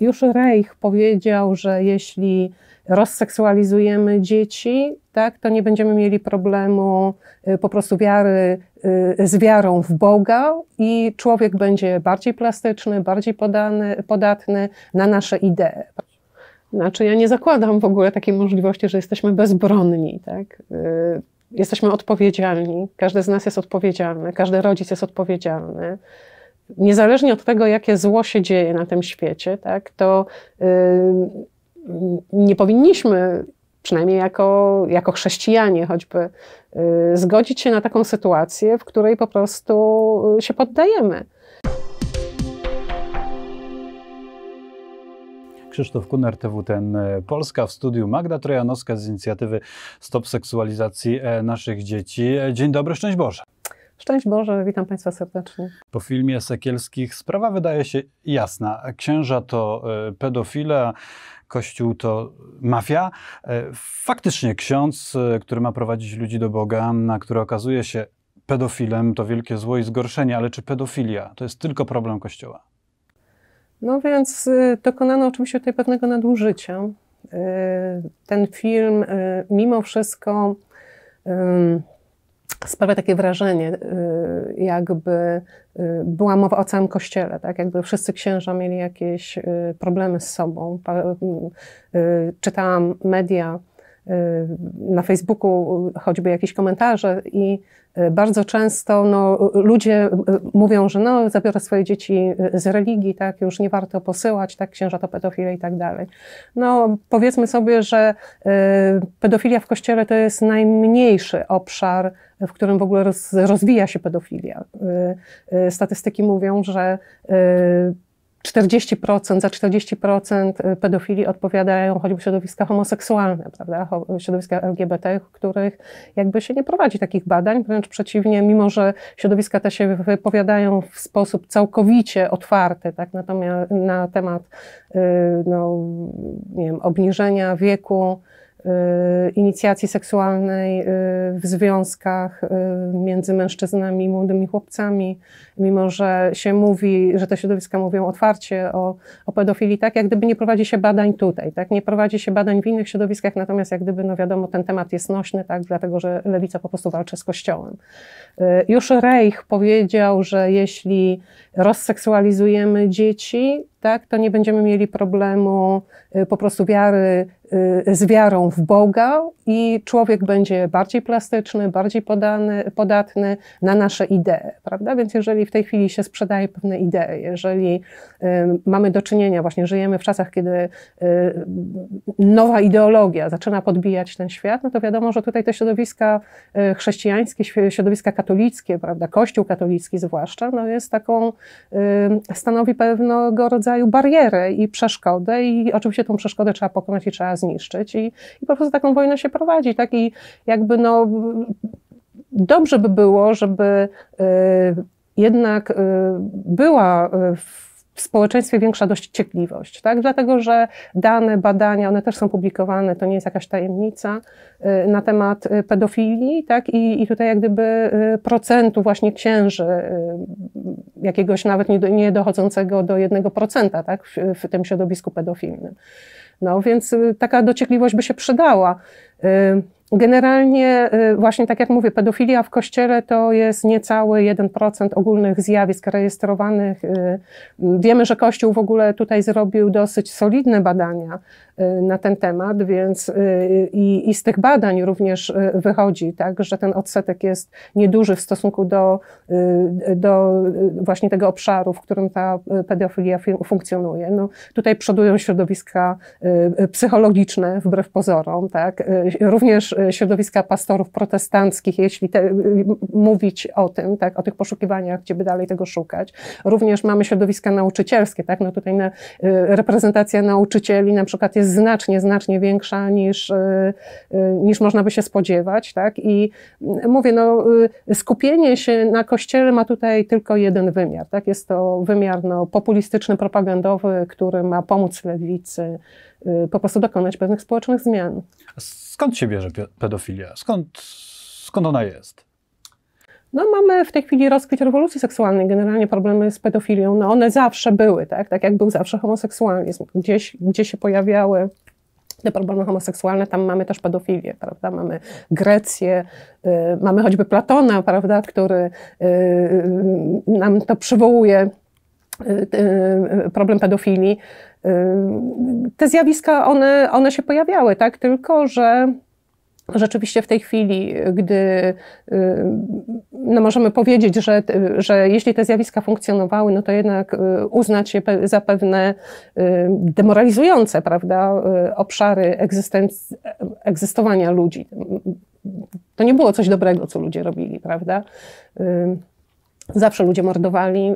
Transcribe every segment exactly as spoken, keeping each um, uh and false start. Już Reich powiedział, że jeśli rozseksualizujemy dzieci, tak, to nie będziemy mieli problemu po prostu wiary, z wiarą w Boga i człowiek będzie bardziej plastyczny, bardziej podany, podatny na nasze idee. Znaczy ja nie zakładam w ogóle takiej możliwości, że jesteśmy bezbronni, tak? Jesteśmy odpowiedzialni, każdy z nas jest odpowiedzialny, każdy rodzic jest odpowiedzialny. Niezależnie od tego, jakie zło się dzieje na tym świecie, tak, to yy, nie powinniśmy, przynajmniej jako, jako chrześcijanie choćby, yy, zgodzić się na taką sytuację, w której po prostu się poddajemy. Krzysztof Kuner, T V N Polska, w studiu Magda Trojanowska z inicjatywy Stop Seksualizacji Naszych Dzieci. Dzień dobry, szczęść Boże. Szczęść Boże, witam Państwa serdecznie. Po filmie Sekielskich sprawa wydaje się jasna. Księża to pedofile, Kościół to mafia. Faktycznie ksiądz, który ma prowadzić ludzi do Boga, na który okazuje się pedofilem, to wielkie zło i zgorszenie, ale czy pedofilia to jest tylko problem Kościoła? No więc dokonano oczywiście tutaj pewnego nadużycia. Ten film mimo wszystko sprawia takie wrażenie, jakby była mowa o całym Kościele, tak? Jakby wszyscy księża mieli jakieś problemy z sobą. Czytałam media, na Facebooku choćby jakieś komentarze i bardzo często no, ludzie mówią, że no, zabiorę swoje dzieci z religii, tak, już nie warto posyłać, tak, księża to pedofile i tak dalej. No, powiedzmy sobie, że pedofilia w Kościele to jest najmniejszy obszar, w którym w ogóle roz, rozwija się pedofilia. Statystyki mówią, że czterdzieści procent, za czterdzieści procent pedofili odpowiadają choćby środowiska homoseksualne, prawda? Środowiska L G B T, których jakby się nie prowadzi takich badań, wręcz przeciwnie, mimo że środowiska te się wypowiadają w sposób całkowicie otwarty, tak? Natomiast na temat no, nie wiem, obniżenia wieku, inicjacji seksualnej w związkach między mężczyznami i młodymi chłopcami, mimo że się mówi, że te środowiska mówią otwarcie o, o pedofilii, tak jak gdyby nie prowadzi się badań tutaj, tak, nie prowadzi się badań w innych środowiskach, natomiast jak gdyby, no wiadomo, ten temat jest nośny, tak, dlatego że lewica po prostu walczy z Kościołem. Już Reich powiedział, że jeśli rozseksualizujemy dzieci, tak, to nie będziemy mieli problemu po prostu wiary, z wiarą w Boga i człowiek będzie bardziej plastyczny, bardziej podany, podatny na nasze idee, prawda? Więc jeżeli w tej chwili się sprzedaje pewne idee, jeżeli mamy do czynienia, właśnie żyjemy w czasach, kiedy nowa ideologia zaczyna podbijać ten świat, no to wiadomo, że tutaj te środowiska chrześcijańskie, środowiska katolickie, prawda? Kościół katolicki zwłaszcza, no jest taką, stanowi pewnego rodzaju barierę i przeszkodę i oczywiście tą przeszkodę trzeba pokonać i trzeba zniszczyć i, i po prostu taką wojnę się prowadzi, tak, i jakby no dobrze by było, żeby y, jednak y, była w w społeczeństwie większa dociekliwość, tak? Dlatego, że dane badania, one też są publikowane, to nie jest jakaś tajemnica na temat pedofilii, tak? I, i tutaj jak gdyby procentu właśnie księży, jakiegoś nawet nie, nie dochodzącego do jednego procenta, tak? W, w tym środowisku pedofilnym. No więc taka dociekliwość by się przydała. Generalnie właśnie tak jak mówię, pedofilia w Kościele to jest niecały jeden procent ogólnych zjawisk rejestrowanych. Wiemy, że Kościół w ogóle tutaj zrobił dosyć solidne badania na ten temat, więc i, i z tych badań również wychodzi, tak, że ten odsetek jest nieduży w stosunku do, do właśnie tego obszaru, w którym ta pedofilia funkcjonuje. No, tutaj przodują środowiska psychologiczne, wbrew pozorom, tak, również środowiska pastorów protestanckich, jeśli te, mówić o tym, tak, o tych poszukiwaniach, gdzie by dalej tego szukać. Również mamy środowiska nauczycielskie, tak, no tutaj na, reprezentacja nauczycieli na przykład jest znacznie, znacznie większa niż, niż można by się spodziewać, tak, i mówię, no skupienie się na Kościele ma tutaj tylko jeden wymiar, tak, jest to wymiar, no, populistyczny, propagandowy, który ma pomóc lewicy po prostu dokonać pewnych społecznych zmian. Skąd się bierze pedofilia? Skąd, skąd ona jest? No mamy w tej chwili rozkwit rewolucji seksualnej, generalnie problemy z pedofilią, no one zawsze były, tak, tak jak był zawsze homoseksualizm. Gdzieś, gdzie się pojawiały te problemy homoseksualne, tam mamy też pedofilię, prawda, mamy Grecję, y, mamy choćby Platona, prawda, który y, y, nam to przywołuje, problem pedofilii. Te zjawiska, one, one się pojawiały, tak? Tylko że rzeczywiście w tej chwili, gdy no możemy powiedzieć, że, że jeśli te zjawiska funkcjonowały, no to jednak uznać je za pewne demoralizujące, prawda, obszary egzystenc- egzystowania ludzi. To nie było coś dobrego, co ludzie robili, prawda? Zawsze ludzie mordowali,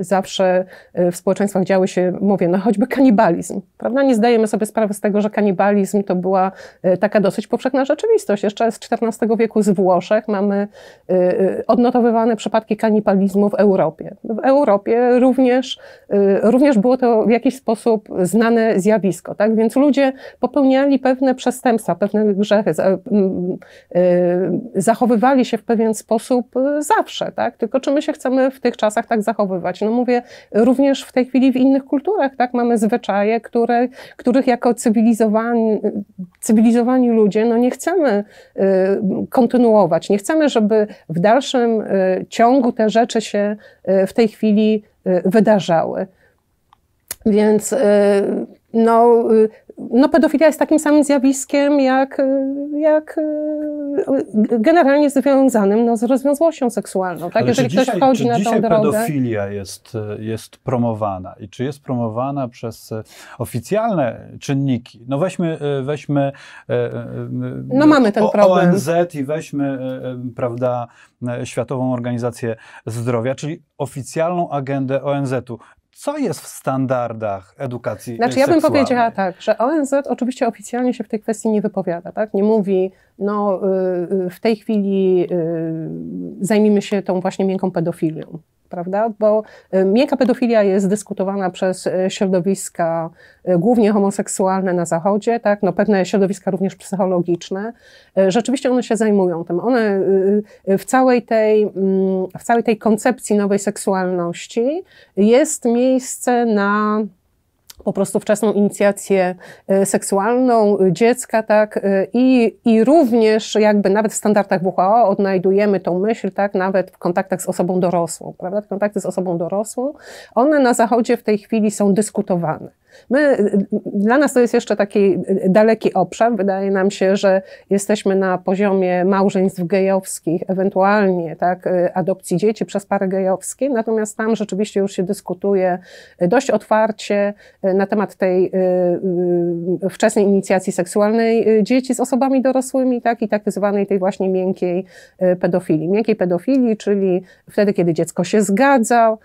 zawsze w społeczeństwach działy się, mówię, no choćby kanibalizm, prawda? Nie zdajemy sobie sprawy z tego, że kanibalizm to była taka dosyć powszechna rzeczywistość. Jeszcze z czternastego wieku z Włoszech mamy odnotowywane przypadki kanibalizmu w Europie. W Europie również, również było to w jakiś sposób znane zjawisko, tak? Więc ludzie popełniali pewne przestępstwa, pewne grzechy, zachowywali się w pewien sposób zawsze, tak? Tylko czy my się chcemy w tych czasach tak zachowywać? No mówię, również w tej chwili w innych kulturach, tak, mamy zwyczaje, które, których jako cywilizowani, cywilizowani ludzie, no nie chcemy y, kontynuować, nie chcemy, żeby w dalszym y, ciągu te rzeczy się y, w tej chwili y, wydarzały. Więc y, no, y, no pedofilia jest takim samym zjawiskiem, jak, jak generalnie związanym no, z rozwiązłością seksualną. Tak? Jeżeli ktoś wchodzi na tą drogę... pedofilia jest, jest promowana i czy jest promowana przez oficjalne czynniki? No weźmy, weźmy no, mamy ten problem. O N Z i weźmy, prawda, Światową Organizację Zdrowia, czyli oficjalną agendę O N Z u. Co jest w standardach edukacji seksualnej? Znaczy ja bym powiedziała tak, że O N Z oczywiście oficjalnie się w tej kwestii nie wypowiada, tak? Nie mówi, no w tej chwili zajmijmy się tą właśnie miękką pedofilią, prawda? Bo miękka pedofilia jest dyskutowana przez środowiska głównie homoseksualne na Zachodzie, tak? No pewne środowiska również psychologiczne. Rzeczywiście one się zajmują tym. One w całej tej, w całej tej koncepcji nowej seksualności jest miejsce na po prostu wczesną inicjację seksualną dziecka, tak, i, i również jakby nawet w standardach W H O odnajdujemy tą myśl, tak, nawet w kontaktach z osobą dorosłą, prawda, kontakty z osobą dorosłą, one na Zachodzie w tej chwili są dyskutowane. My, dla nas to jest jeszcze taki daleki obszar, wydaje nam się, że jesteśmy na poziomie małżeństw gejowskich, ewentualnie tak, adopcji dzieci przez pary gejowskie, natomiast tam rzeczywiście już się dyskutuje dość otwarcie na temat tej wczesnej inicjacji seksualnej dzieci z osobami dorosłymi, tak, i tak zwanej tej właśnie miękkiej pedofilii. Miękkiej pedofilii, czyli wtedy, kiedy dziecko się zgadza,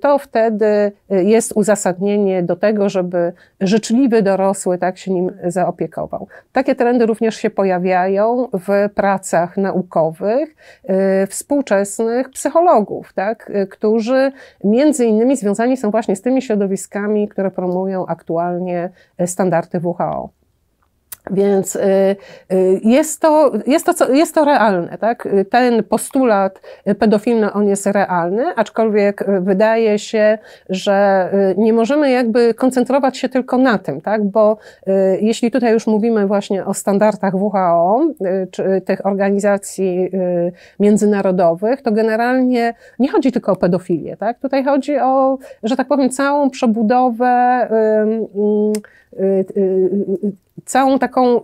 to wtedy jest uzasadnienie do tego, żeby żeby życzliwy dorosły tak się nim zaopiekował. Takie trendy również się pojawiają w pracach naukowych yy, współczesnych psychologów, tak, yy, którzy między innymi związani są właśnie z tymi środowiskami, które promują aktualnie standardy W H O. Więc jest to, jest to, jest to realne, tak? Ten postulat pedofilny, on jest realny, aczkolwiek wydaje się, że nie możemy jakby koncentrować się tylko na tym, tak? Bo jeśli tutaj już mówimy właśnie o standardach W H O, czy tych organizacji międzynarodowych, to generalnie nie chodzi tylko o pedofilię, tak? Tutaj chodzi o, że tak powiem, całą przebudowę, całą taką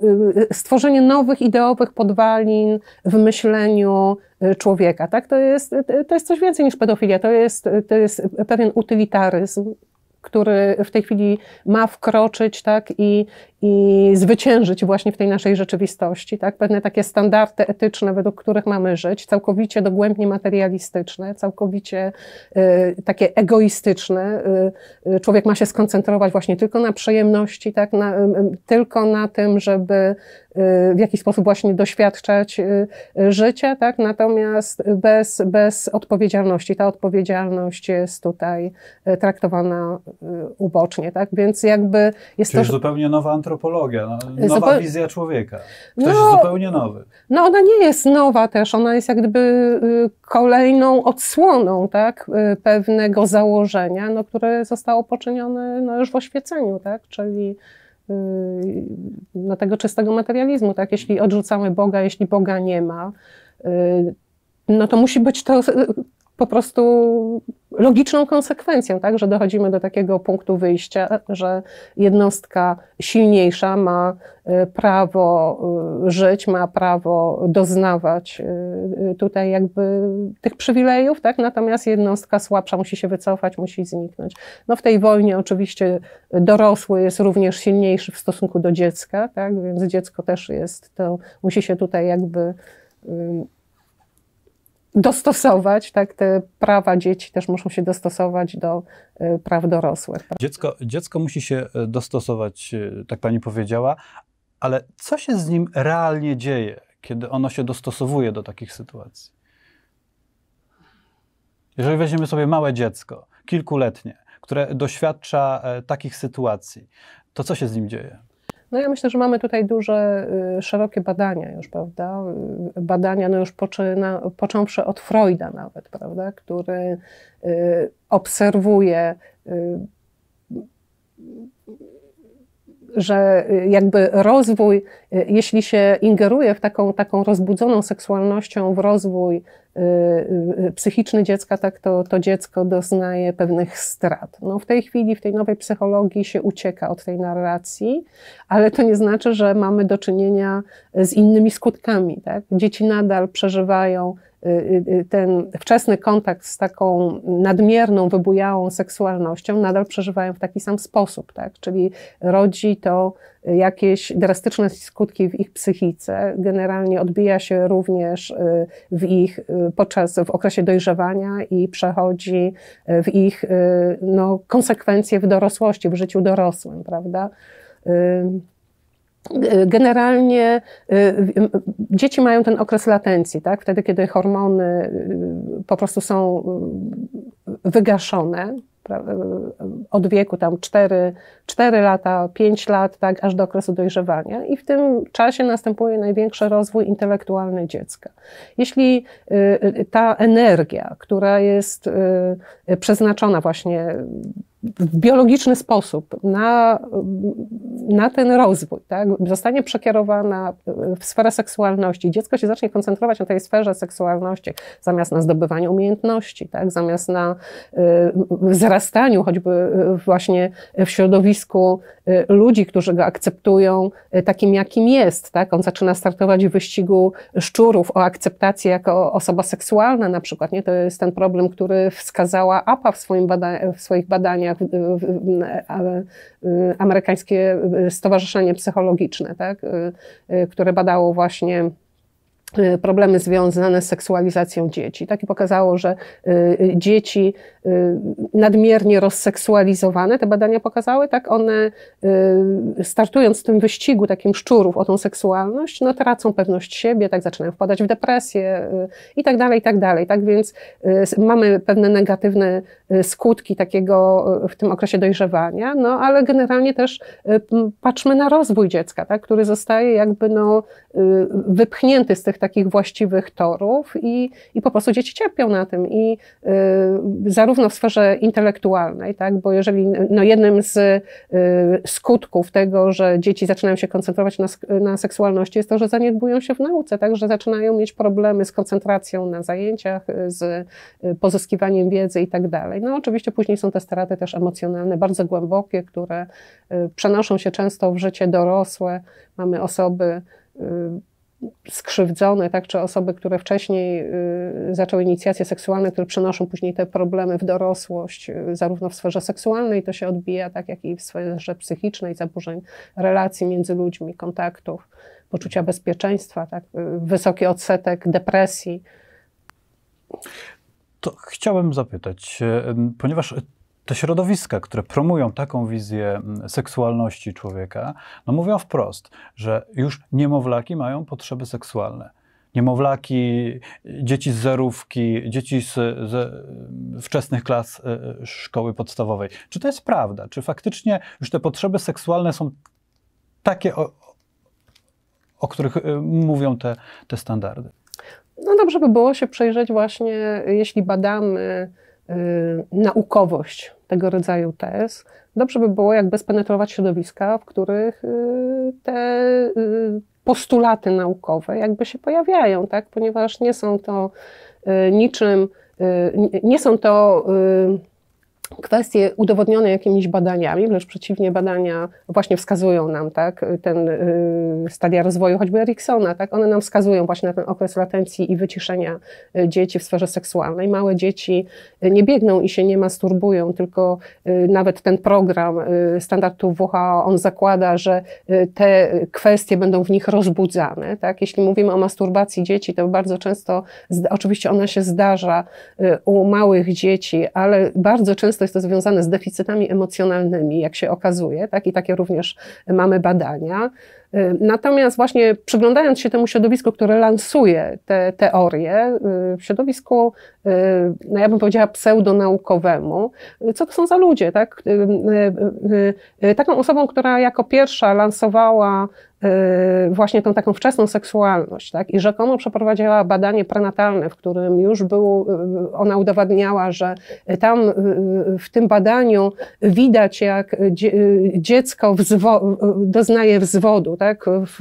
stworzenie nowych ideowych podwalin w myśleniu człowieka, tak? To jest, to jest coś więcej niż pedofilia, to jest, to jest pewien utylitaryzm, który w tej chwili ma wkroczyć, tak, i, i zwyciężyć właśnie w tej naszej rzeczywistości, tak, pewne takie standardy etyczne, według których mamy żyć, całkowicie dogłębnie materialistyczne, całkowicie y, takie egoistyczne. Y, człowiek ma się skoncentrować właśnie tylko na przyjemności, tak, na, y, tylko na tym, żeby y, w jakiś sposób właśnie doświadczać y, y, życia, tak, natomiast bez, bez odpowiedzialności. Ta odpowiedzialność jest tutaj y, traktowana ubocznie, tak, więc jakby jest to... Czyli zupełnie nowa antropologia, nowa Zupeł... wizja człowieka, ktoś no, zupełnie nowy. No ona nie jest nowa też, ona jest jak gdyby kolejną odsłoną, tak, pewnego założenia, no, które zostało poczynione no, już w oświeceniu, tak, czyli no, tego czystego materializmu, tak, jeśli odrzucamy Boga, jeśli Boga nie ma, no to musi być to po prostu logiczną konsekwencją, tak, że dochodzimy do takiego punktu wyjścia, że jednostka silniejsza ma prawo żyć, ma prawo doznawać tutaj jakby tych przywilejów, tak, natomiast jednostka słabsza musi się wycofać, musi zniknąć. No w tej wojnie oczywiście dorosły jest również silniejszy w stosunku do dziecka, tak, więc dziecko też jest, to musi się tutaj jakby dostosować, tak, te prawa dzieci też muszą się dostosować do praw dorosłych. Dziecko, dziecko musi się dostosować, tak pani powiedziała, ale co się z nim realnie dzieje, kiedy ono się dostosowuje do takich sytuacji? Jeżeli weźmiemy sobie małe dziecko, kilkuletnie, które doświadcza takich sytuacji, to co się z nim dzieje? No ja myślę, że mamy tutaj duże, szerokie badania już, prawda, badania no już poczyna, począwszy od Freuda nawet, prawda, który obserwuje, że jakby rozwój, jeśli się ingeruje w taką, taką rozbudzoną seksualnością w rozwój psychiczny dziecka, tak, to, to dziecko doznaje pewnych strat. No, w tej chwili, w tej nowej psychologii się ucieka od tej narracji, ale to nie znaczy, że mamy do czynienia z innymi skutkami, tak? Dzieci nadal przeżywają ten wczesny kontakt z taką nadmierną, wybujałą seksualnością, nadal przeżywają w taki sam sposób, tak? Czyli rodzi to jakieś drastyczne skutki w ich psychice, generalnie odbija się również w ich podczas, w okresie dojrzewania i przechodzi w ich no, konsekwencje w dorosłości, w życiu dorosłym, prawda? Generalnie dzieci mają ten okres latencji, tak? Wtedy, kiedy hormony po prostu są wygaszone od wieku tam cztery, cztery lata, pięć lat, tak, aż do okresu dojrzewania i w tym czasie następuje największy rozwój intelektualny dziecka. Jeśli ta energia, która jest przeznaczona właśnie w biologiczny sposób na, na ten rozwój, tak, zostanie przekierowana w sferę seksualności, dziecko się zacznie koncentrować na tej sferze seksualności, zamiast na zdobywaniu umiejętności, tak, zamiast na wzrastaniu choćby właśnie w środowisku ludzi, którzy go akceptują takim, jakim jest, tak, on zaczyna startować w wyścigu szczurów o akceptację jako osoba seksualna na przykład, nie, to jest ten problem, który wskazała A P A w, swoim bada- w swoich badaniach, amerykańskie stowarzyszenie psychologiczne, tak, które badało właśnie problemy związane z seksualizacją dzieci. Tak i pokazało, że dzieci nadmiernie rozseksualizowane, te badania pokazały, tak, one startując w tym wyścigu takim szczurów o tą seksualność, no tracą pewność siebie, tak, zaczynają wpadać w depresję i tak dalej, i tak dalej. Tak więc mamy pewne negatywne skutki takiego w tym okresie dojrzewania, no ale generalnie też patrzmy na rozwój dziecka, tak, który zostaje jakby no wypchnięty z tych takich właściwych torów i, i po prostu dzieci cierpią na tym i y, zarówno w sferze intelektualnej, tak, bo jeżeli no jednym z y, skutków tego, że dzieci zaczynają się koncentrować na, na seksualności jest to, że zaniedbują się w nauce, tak, że zaczynają mieć problemy z koncentracją na zajęciach, z pozyskiwaniem wiedzy i tak dalej. No oczywiście później są te straty też emocjonalne, bardzo głębokie, które y, przenoszą się często w życie dorosłe. Mamy osoby y, skrzywdzone, tak, czy osoby, które wcześniej y, zaczęły inicjacje seksualne, które przenoszą później te problemy w dorosłość, y, zarówno w sferze seksualnej to się odbija, tak jak i w sferze psychicznej, zaburzeń relacji między ludźmi, kontaktów, poczucia bezpieczeństwa, tak, y, wysoki odsetek depresji. To chciałem zapytać, ponieważ te środowiska, które promują taką wizję seksualności człowieka, no mówią wprost, że już niemowlaki mają potrzeby seksualne. Niemowlaki, dzieci z zerówki, dzieci z, z wczesnych klas szkoły podstawowej. Czy to jest prawda? Czy faktycznie już te potrzeby seksualne są takie, o, o których mówią te, te standardy? No dobrze by było się przyjrzeć właśnie, jeśli badamy y, naukowość tego rodzaju tez, dobrze by było jakby spenetrować środowiska, w których y, te y, postulaty naukowe jakby się pojawiają, tak? Ponieważ nie są to y, niczym, y, nie są to y, kwestie udowodnione jakimiś badaniami, wręcz przeciwnie, badania właśnie wskazują nam, tak? Ten y, stadia rozwoju choćby Eriksona, tak? One nam wskazują właśnie na ten okres latencji i wyciszenia dzieci w sferze seksualnej. Małe dzieci nie biegną i się nie masturbują, tylko y, nawet ten program y, standardów W H O, on zakłada, że y, te kwestie będą w nich rozbudzane, tak? Jeśli mówimy o masturbacji dzieci, to bardzo często, oczywiście ona się zdarza y, u małych dzieci, ale bardzo często jest to związane z deficytami emocjonalnymi, jak się okazuje, tak? I takie również mamy badania. Natomiast właśnie przyglądając się temu środowisku, które lansuje te teorie, środowisku, no ja bym powiedziała pseudonaukowemu, co to są za ludzie, tak? Taką osobą, która jako pierwsza lansowała właśnie tą taką wczesną seksualność, tak? I rzekomo przeprowadziła badanie prenatalne, w którym już był, ona udowadniała, że tam w tym badaniu widać, jak dziecko wzwo- doznaje wzwodu, tak? W,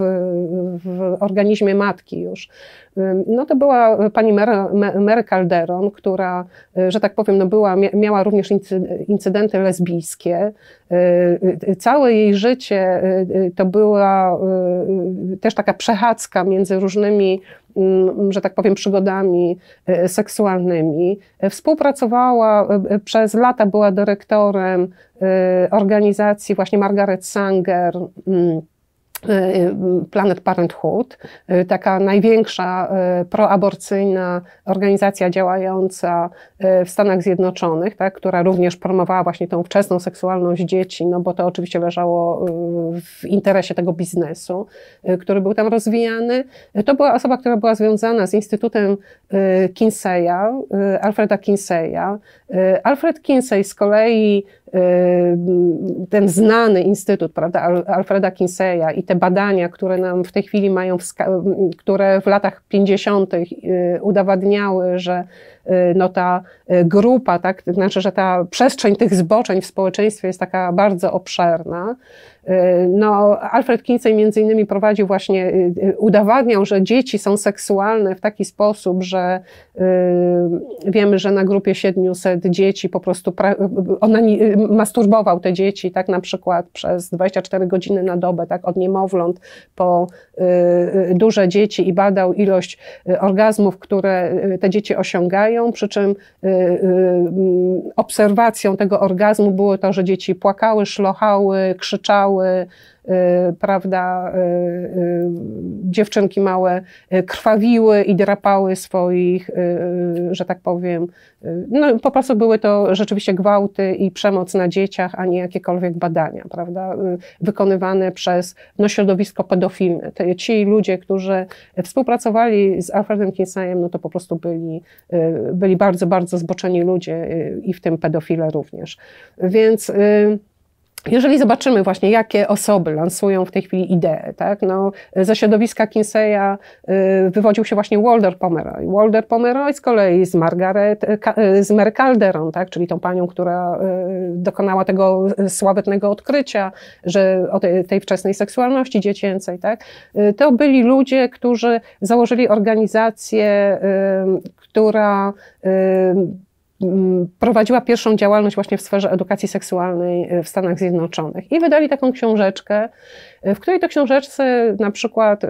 w organizmie matki już. No to była pani Mary Calderon, która, że tak powiem, no była, miała również incydenty lesbijskie. Całe jej życie to była też taka przechadzka między różnymi, że tak powiem, przygodami seksualnymi. Współpracowała, przez lata była dyrektorem organizacji właśnie Margaret Sanger, Planet Parenthood, taka największa proaborcyjna organizacja działająca w Stanach Zjednoczonych, tak, która również promowała właśnie tą wczesną seksualność dzieci, no bo to oczywiście leżało w interesie tego biznesu, który był tam rozwijany. To była osoba, która była związana z Instytutem Kinseya, Alfreda Kinseya. Alfred Kinsey z kolei, ten znany instytut, prawda, Alfreda Kinseya i te badania, które nam w tej chwili mają, które w latach pięćdziesiątych udowadniały, że no ta grupa, tak, znaczy, że ta przestrzeń tych zboczeń w społeczeństwie jest taka bardzo obszerna. No, Alfred Kinsey między innymi prowadził właśnie, udowadniał, że dzieci są seksualne w taki sposób, że y, wiemy, że na grupie siedmiuset dzieci po prostu pra, ona nie, masturbował te dzieci, tak, na przykład przez dwadzieścia cztery godziny na dobę, tak, od niemowląt po y, duże dzieci i badał ilość orgazmów, które te dzieci osiągają, przy czym y, y, obserwacją tego orgazmu było to, że dzieci płakały, szlochały, krzyczały, prawda, dziewczynki małe krwawiły i drapały swoich, że tak powiem, no po prostu były to rzeczywiście gwałty i przemoc na dzieciach, a nie jakiekolwiek badania, prawda, wykonywane przez no, środowisko pedofilne. Ci ludzie, którzy współpracowali z Alfredem Kinseyem, no to po prostu byli, byli bardzo, bardzo zboczeni ludzie i w tym pedofile również. Więc jeżeli zobaczymy właśnie, jakie osoby lansują w tej chwili idee, tak, no, ze środowiska Kinseya wywodził się właśnie Wilder Pomeroy. Wilder Pomeroy z kolei z Margaret, z Mary Calderon, tak, czyli tą panią, która dokonała tego sławetnego odkrycia, że o tej, tej wczesnej seksualności dziecięcej, tak, to byli ludzie, którzy założyli organizację, która prowadziła pierwszą działalność właśnie w sferze edukacji seksualnej w Stanach Zjednoczonych i wydali taką książeczkę, w której to książeczce na przykład y,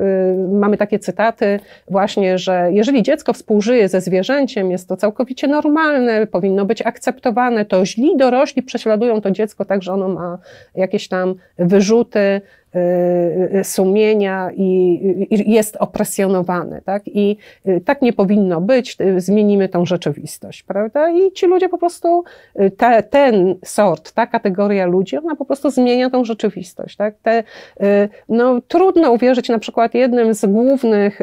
mamy takie cytaty właśnie, że jeżeli dziecko współżyje ze zwierzęciem, jest to całkowicie normalne, powinno być akceptowane, to źli dorośli prześladują to dziecko tak, że ono ma jakieś tam wyrzuty sumienia i jest opresjonowany, tak? I tak nie powinno być, zmienimy tą rzeczywistość, prawda? I ci ludzie po prostu, te, ten sort, ta kategoria ludzi, ona po prostu zmienia tą rzeczywistość, tak? Te, no, trudno uwierzyć, na przykład jednym z głównych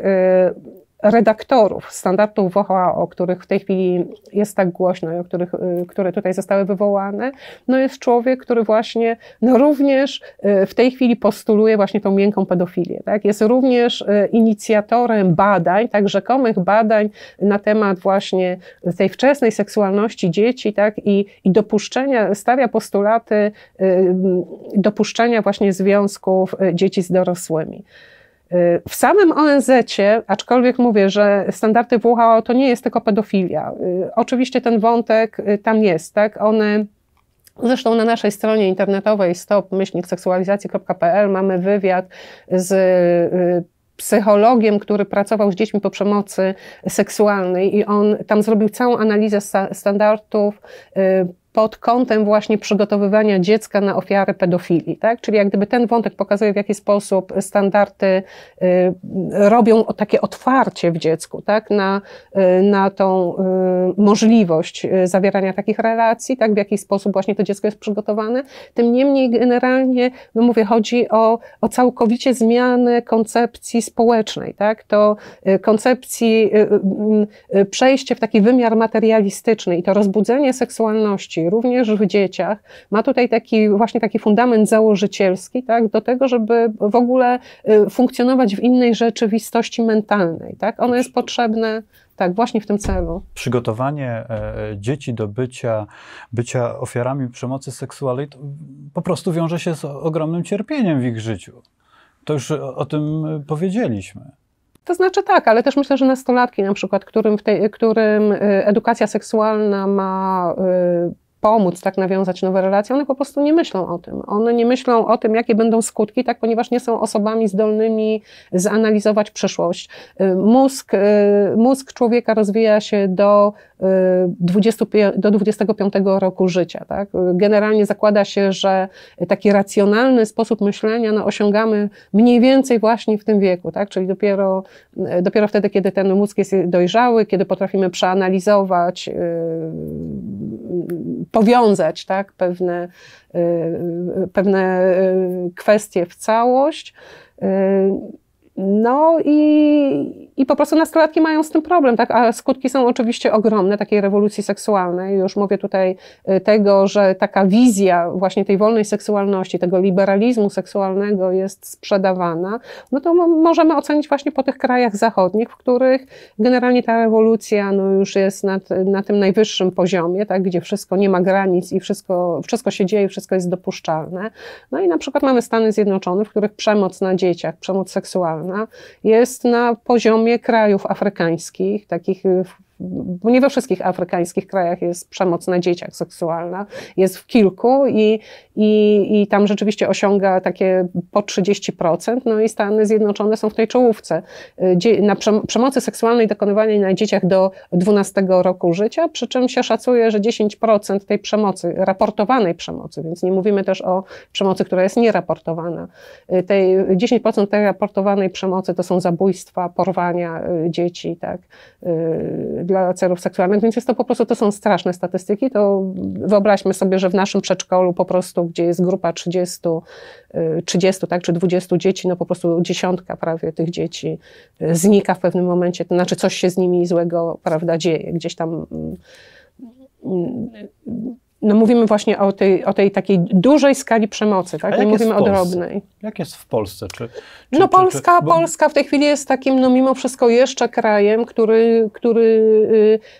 redaktorów standardów W H O, o których w tej chwili jest tak głośno i o których, które tutaj zostały wywołane, no jest człowiek, który właśnie no również w tej chwili postuluje właśnie tą miękką pedofilię. Tak? Jest również inicjatorem badań, tak, rzekomych badań na temat właśnie tej wczesnej seksualności dzieci, tak, i, i dopuszczenia, stawia postulaty dopuszczenia właśnie związków dzieci z dorosłymi. W samym O N Z-cie, aczkolwiek mówię, że standardy W H O to nie jest tylko pedofilia. Oczywiście ten wątek tam jest, tak? One, zresztą na naszej stronie internetowej stop myślnik seksualizacji kropka p l mamy wywiad z psychologiem, który pracował z dziećmi po przemocy seksualnej, i on tam zrobił całą analizę standardów pod kątem właśnie przygotowywania dziecka na ofiary pedofilii, tak? Czyli jak gdyby ten wątek pokazuje, w jaki sposób standardy robią takie otwarcie w dziecku, tak? Na, na tą możliwość zawierania takich relacji, tak? W jaki sposób właśnie to dziecko jest przygotowane. Tym niemniej generalnie, no mówię, chodzi o, o całkowicie zmianę koncepcji społecznej, tak? To koncepcji, przejście w taki wymiar materialistyczny i to rozbudzenie seksualności również w dzieciach ma tutaj taki właśnie taki fundament założycielski, tak, do tego, żeby w ogóle funkcjonować w innej rzeczywistości mentalnej, tak? Ono jest potrzebne, tak, właśnie w tym celu. Przygotowanie dzieci do bycia, bycia ofiarami przemocy seksualnej po prostu wiąże się z ogromnym cierpieniem w ich życiu. To już o tym powiedzieliśmy. To znaczy tak, ale też myślę, że nastolatki na przykład, którym, w tej, którym edukacja seksualna ma pomóc, tak, nawiązać nowe relacje, one po prostu nie myślą o tym. One nie myślą o tym, jakie będą skutki, tak, ponieważ nie są osobami zdolnymi zanalizować przyszłość. Mózg, mózg człowieka rozwija się do, dwudziestu pięciu, do dwudziestego piątego roku życia. Tak. Generalnie zakłada się, że taki racjonalny sposób myślenia no, osiągamy mniej więcej właśnie w tym wieku, tak, czyli dopiero, dopiero wtedy, kiedy ten mózg jest dojrzały, kiedy potrafimy przeanalizować, powiązać, tak, pewne, pewne kwestie w całość. No i, i po prostu nastolatki mają z tym problem, tak? A skutki są oczywiście ogromne takiej rewolucji seksualnej. Już mówię tutaj tego, że taka wizja właśnie tej wolnej seksualności, tego liberalizmu seksualnego jest sprzedawana, no to możemy ocenić właśnie po tych krajach zachodnich, w których generalnie ta rewolucja no już jest na, na tym najwyższym poziomie, tak? Gdzie wszystko nie ma granic i wszystko, wszystko się dzieje, wszystko jest dopuszczalne. No i na przykład mamy Stany Zjednoczone, w których przemoc na dzieciach, przemoc seksualna jest na poziomie krajów afrykańskich, takich, bo nie we wszystkich afrykańskich krajach jest przemoc na dzieciach seksualna, jest w kilku i, i, i tam rzeczywiście osiąga takie po trzydzieści procent, no i Stany Zjednoczone są w tej czołówce. Dzie- na prze- przemocy seksualnej dokonywanej na dzieciach do dwunastego roku życia, przy czym się szacuje, że dziesięć procent tej przemocy, raportowanej przemocy, więc nie mówimy też o przemocy, która jest nieraportowana. Tej, dziesięć procent tej raportowanej przemocy to są zabójstwa, porwania dzieci, tak, dla celów seksualnych, więc jest to po prostu, to są straszne statystyki. To wyobraźmy sobie, że w naszym przedszkolu po prostu, gdzie jest grupa trzydziestu, trzydziestu, tak, czy dwudziestu dzieci, no po prostu dziesiątka prawie tych dzieci znika w pewnym momencie, to znaczy coś się z nimi złego, prawda, dzieje, gdzieś tam. No mówimy właśnie o tej, o tej takiej dużej skali przemocy, tak? Nie mówimy o drobnej. Jak jest w Polsce? Czy, czy, no Polska, czy, czy, bo... Polska w tej chwili jest takim, no mimo wszystko jeszcze krajem, który, który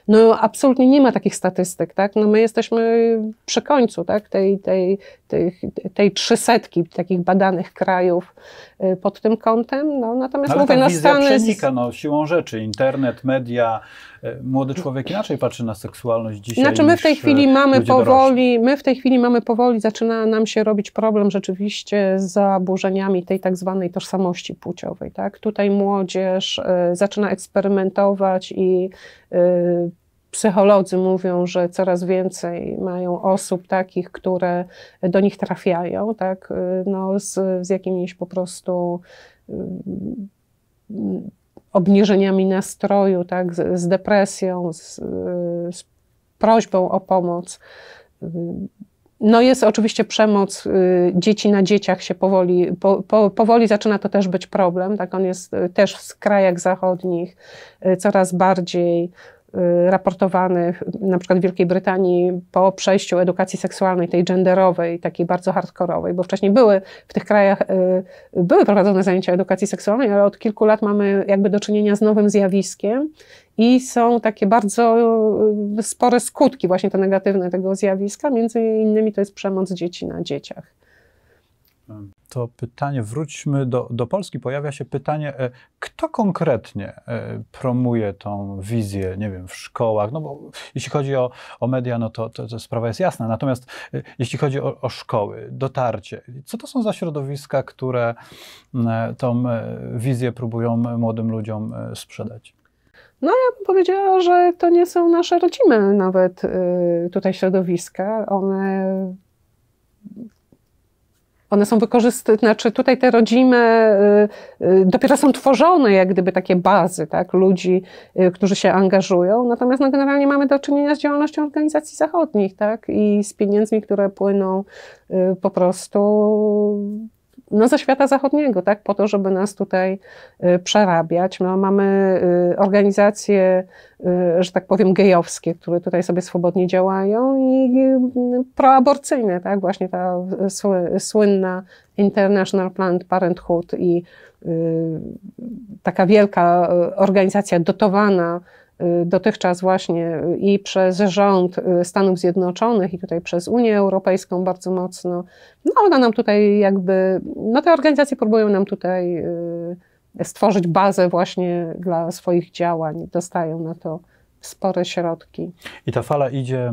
no absolutnie nie ma takich statystyk, tak? No my jesteśmy przy końcu, tak? Tej, tej, tej, tej trzysetki takich badanych krajów pod tym kątem, no natomiast ale mówię, na Stany... przenika, no siłą rzeczy, internet, media, młody człowiek inaczej patrzy na seksualność dzisiaj. Znaczy my w tej chwili mamy powoli, my w tej chwili mamy powoli, zaczyna nam się robić problem rzeczywiście z zaburzeniami tej tak zwanej tożsamości płciowej, tak? Tutaj młodzież y, zaczyna eksperymentować i y, psycholodzy mówią, że coraz więcej mają osób takich, które do nich trafiają, tak? Y, no z, z jakimiś po prostu y, y, obniżeniami nastroju, tak? Z, z depresją, z, z prośbą o pomoc. No jest oczywiście przemoc dzieci na dzieciach się powoli, po, po, powoli zaczyna to też być problem, tak? On jest też w krajach zachodnich coraz bardziej raportowanych, na przykład w Wielkiej Brytanii, po przejściu edukacji seksualnej, tej genderowej, takiej bardzo hardkorowej, bo wcześniej były w tych krajach były prowadzone zajęcia edukacji seksualnej, ale od kilku lat mamy jakby do czynienia z nowym zjawiskiem i są takie bardzo spore skutki właśnie te negatywne tego zjawiska, między innymi to jest przemoc dzieci na dzieciach. To pytanie, wróćmy do, do Polski. Pojawia się pytanie, kto konkretnie promuje tą wizję, nie wiem, w szkołach? No bo jeśli chodzi o, o media, no to, to, to sprawa jest jasna. Natomiast jeśli chodzi o, o szkoły, dotarcie, co to są za środowiska, które tą wizję próbują młodym ludziom sprzedać? No ja bym powiedziała, że to nie są nasze rodzime nawet tutaj środowiska. One... One są wykorzystane, znaczy tutaj te rodzime dopiero są tworzone jak gdyby takie bazy, tak, ludzi, którzy się angażują. Natomiast no, generalnie mamy do czynienia z działalnością organizacji zachodnich, tak, i z pieniędzmi, które płyną po prostu no, ze świata zachodniego, tak, po to, żeby nas tutaj przerabiać. No, mamy organizacje, że tak powiem, gejowskie, które tutaj sobie swobodnie działają i proaborcyjne, tak, właśnie ta słynna International Planned Parenthood i taka wielka organizacja dotowana dotychczas właśnie i przez rząd Stanów Zjednoczonych i tutaj przez Unię Europejską bardzo mocno. No ona nam tutaj jakby, no te organizacje próbują nam tutaj stworzyć bazę właśnie dla swoich działań, dostają na to spore środki. I ta fala idzie,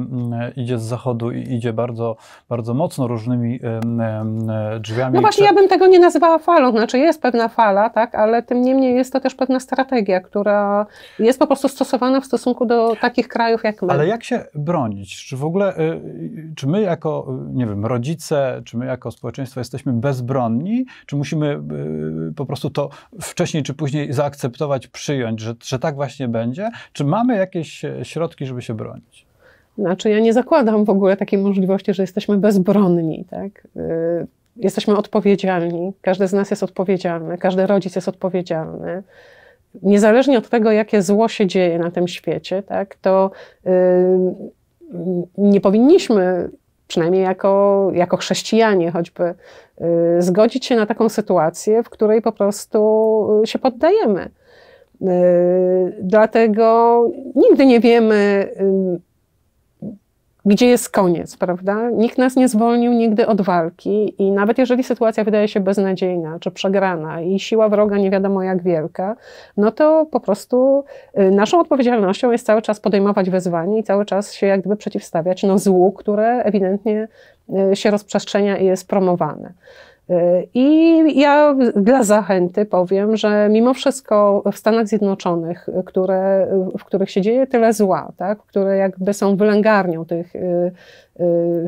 idzie z zachodu i idzie bardzo, bardzo mocno różnymi drzwiami. No właśnie, ja bym tego nie nazywała falą, znaczy jest pewna fala, tak, ale tym niemniej jest to też pewna strategia, która jest po prostu stosowana w stosunku do takich krajów jak my. Ale jak się bronić? Czy w ogóle, czy my jako, nie wiem, rodzice, czy my jako społeczeństwo jesteśmy bezbronni? Czy musimy po prostu to wcześniej czy później zaakceptować, przyjąć, że, że tak właśnie będzie? Czy mamy jakieś środki, żeby się bronić? Znaczy ja nie zakładam w ogóle takiej możliwości, że jesteśmy bezbronni, tak? Yy, jesteśmy odpowiedzialni, każdy z nas jest odpowiedzialny, każdy rodzic jest odpowiedzialny. Niezależnie od tego, jakie zło się dzieje na tym świecie, tak, to yy, nie powinniśmy, przynajmniej jako, jako chrześcijanie choćby, yy, zgodzić się na taką sytuację, w której po prostu się poddajemy. Dlatego nigdy nie wiemy, gdzie jest koniec, prawda? Nikt nas nie zwolnił nigdy od walki i nawet jeżeli sytuacja wydaje się beznadziejna czy przegrana i siła wroga nie wiadomo jak wielka, no to po prostu naszą odpowiedzialnością jest cały czas podejmować wyzwanie i cały czas się jak gdyby przeciwstawiać no, złu, które ewidentnie się rozprzestrzenia i jest promowane. I ja dla zachęty powiem, że mimo wszystko w Stanach Zjednoczonych, które, w których się dzieje tyle zła, tak, które jakby są wylęgarnią tych,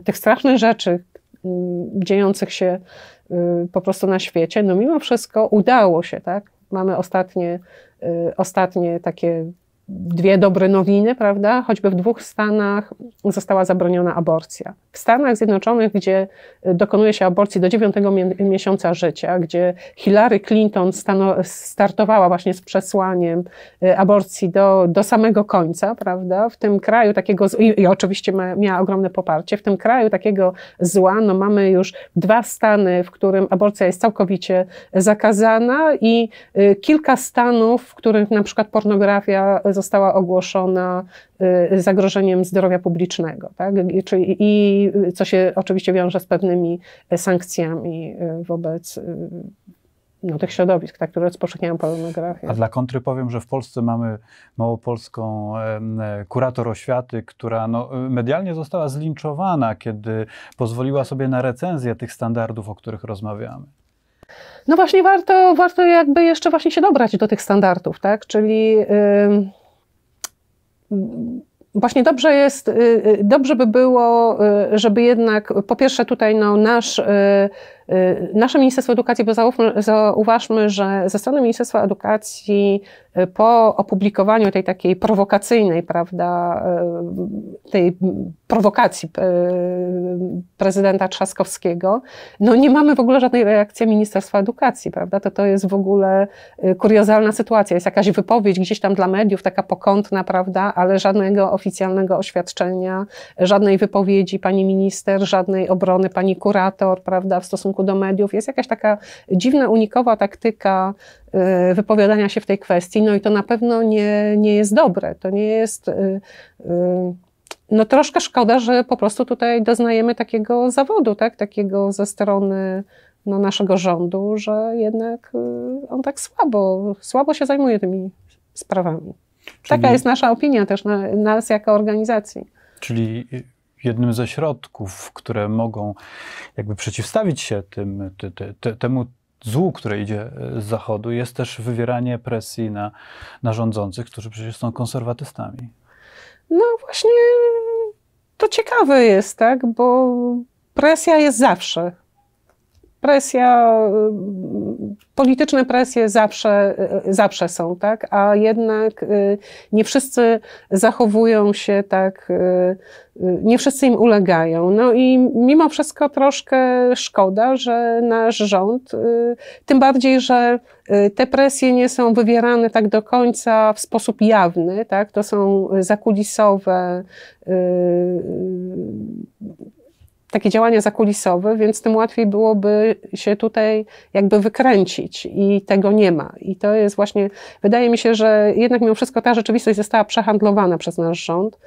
tych strasznych rzeczy dziejących się po prostu na świecie, no mimo wszystko udało się, tak? Mamy ostatnie, ostatnie takie dwie dobre nowiny, prawda? Choćby w dwóch Stanach została zabroniona aborcja. W Stanach Zjednoczonych, gdzie dokonuje się aborcji do dziewiątego miesiąca życia, gdzie Hillary Clinton startowała właśnie z przesłaniem aborcji do, do samego końca, prawda? W tym kraju takiego, i oczywiście ma, miała ogromne poparcie, w tym kraju takiego zła, no mamy już dwa stany, w którym aborcja jest całkowicie zakazana i kilka stanów, w których na przykład pornografia została ogłoszona zagrożeniem zdrowia publicznego, tak? Czyli, i co się oczywiście wiąże z pewnymi sankcjami wobec no, tych środowisk, tak, które rozpowszechniają pornografię. A dla kontry powiem, że w Polsce mamy małopolską kurator oświaty, która no, medialnie została zlinczowana, kiedy pozwoliła sobie na recenzję tych standardów, o których rozmawiamy. No właśnie warto, warto jakby jeszcze właśnie się dobrać do tych standardów, tak? Czyli yy, właśnie dobrze jest, yy, dobrze by było, yy, żeby jednak po pierwsze tutaj no, nasz yy, Nasze Ministerstwo Edukacji, bo zauważmy, że ze strony Ministerstwa Edukacji po opublikowaniu tej takiej prowokacyjnej, prawda, tej prowokacji prezydenta Trzaskowskiego, no nie mamy w ogóle żadnej reakcji Ministerstwa Edukacji, prawda? To, to jest w ogóle kuriozalna sytuacja. Jest jakaś wypowiedź gdzieś tam dla mediów, taka pokątna, prawda, ale żadnego oficjalnego oświadczenia, żadnej wypowiedzi pani minister, żadnej obrony pani kurator, prawda, w stosunku do mediów. Jest jakaś taka dziwna, unikowa taktyka wypowiadania się w tej kwestii, no i to na pewno nie, nie jest dobre. To nie jest... No troszkę szkoda, że po prostu tutaj doznajemy takiego zawodu, tak? Takiego ze strony no, naszego rządu, że jednak on tak słabo, słabo się zajmuje tymi sprawami. Czyli, taka jest nasza opinia też, na, nas jako organizacji. Czyli jednym ze środków, które mogą jakby przeciwstawić się tym, te, te, te, temu złu, które idzie z Zachodu, jest też wywieranie presji na, na rządzących, którzy przecież są konserwatystami. No właśnie to ciekawe jest, tak, bo presja jest zawsze. Presja, polityczne presje zawsze, zawsze są, tak, a jednak nie wszyscy zachowują się tak, nie wszyscy im ulegają. No i mimo wszystko troszkę szkoda, że nasz rząd, tym bardziej, że te presje nie są wywierane tak do końca w sposób jawny, tak, to są zakulisowe, takie działania zakulisowe, więc tym łatwiej byłoby się tutaj jakby wykręcić i tego nie ma. I to jest właśnie, wydaje mi się, że jednak mimo wszystko ta rzeczywistość została przehandlowana przez nasz rząd.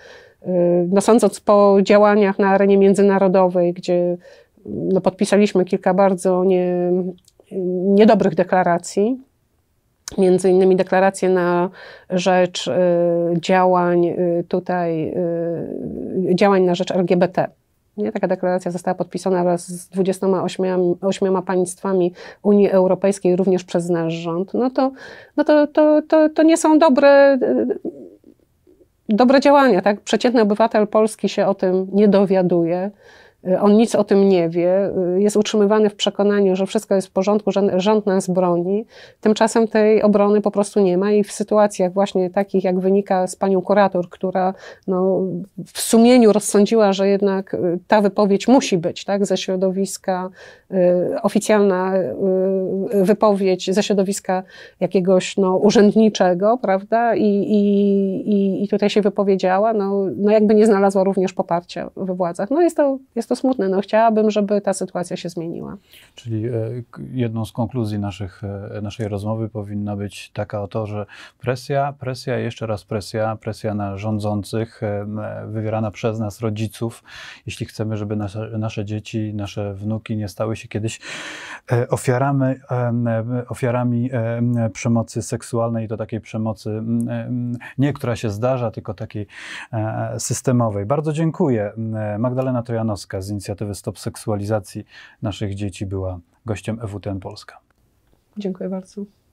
No sądząc po działaniach na arenie międzynarodowej, gdzie no podpisaliśmy kilka bardzo nie, niedobrych deklaracji, między innymi deklaracje na rzecz działań tutaj, działań na rzecz L G B T. Nie? Taka deklaracja została podpisana wraz z dwudziestoma ośmioma państwami Unii Europejskiej, również przez nasz rząd. No to, no to, to, to, to nie są dobre, dobre działania. Tak? Przeciętny obywatel Polski się o tym nie dowiaduje. On nic o tym nie wie, jest utrzymywany w przekonaniu, że wszystko jest w porządku, że rząd nas broni. Tymczasem tej obrony po prostu nie ma i w sytuacjach właśnie takich, jak wynika z panią kurator, która no, w sumieniu rozsądziła, że jednak ta wypowiedź musi być, tak, ze środowiska, oficjalna wypowiedź ze środowiska jakiegoś no, urzędniczego, prawda, i, i, i tutaj się wypowiedziała, no, no jakby nie znalazła również poparcia we władzach. No jest to, jest to smutne. No, chciałabym, żeby ta sytuacja się zmieniła. Czyli jedną z konkluzji naszych, naszej rozmowy powinna być taka oto, że presja, presja, jeszcze raz presja, presja na rządzących, wywierana przez nas, rodziców, jeśli chcemy, żeby nasze, nasze dzieci, nasze wnuki nie stały się kiedyś ofiarami, ofiarami przemocy seksualnej i to takiej przemocy nie, która się zdarza, tylko takiej systemowej. Bardzo dziękuję. Magdalena Trojanowska z inicjatywy Stop Seksualizacji Naszych Dzieci była gościem E W T N Polska. Dziękuję bardzo.